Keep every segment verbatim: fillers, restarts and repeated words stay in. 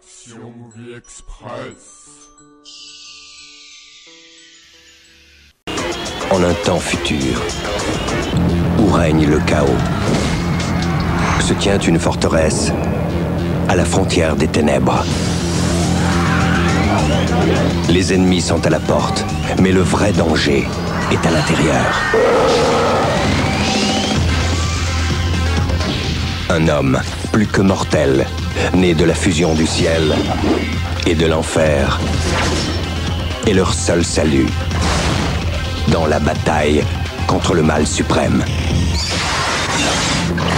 Action Movie Express. En un temps futur, où règne le chaos, se tient une forteresse à la frontière des ténèbres. Les ennemis sont à la porte, mais le vrai danger est à l'intérieur. Un homme, plus que mortel, né de la fusion du ciel et de l'enfer, est leur seul salut dans la bataille contre le mal suprême.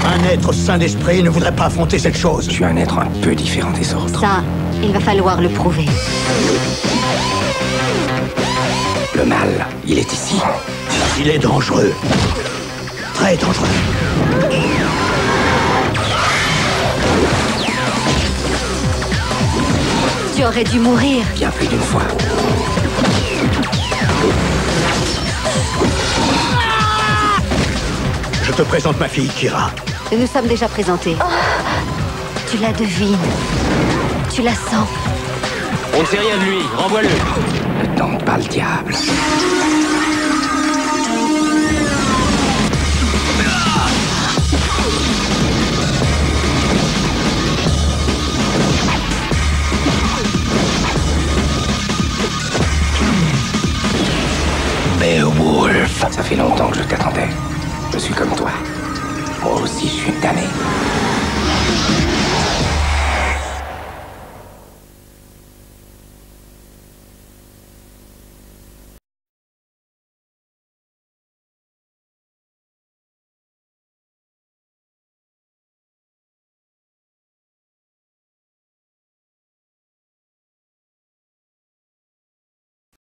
Un être sain d'esprit ne voudrait pas affronter cette chose. Tu es un être un peu différent des autres. Ça, il va falloir le prouver. Le mal, il est ici. Il est dangereux. Très dangereux. Tu aurais dû mourir. Bien plus d'une fois. Je te présente ma fille, Kira. Nous sommes déjà présentés. Oh. Tu la devines. Tu la sens. On ne sait rien de lui. Renvoie-le. Ne tente pas le diable. Beowulf. Ça fait longtemps que je t'attendais. Je suis comme toi. Moi aussi, je suis tanné.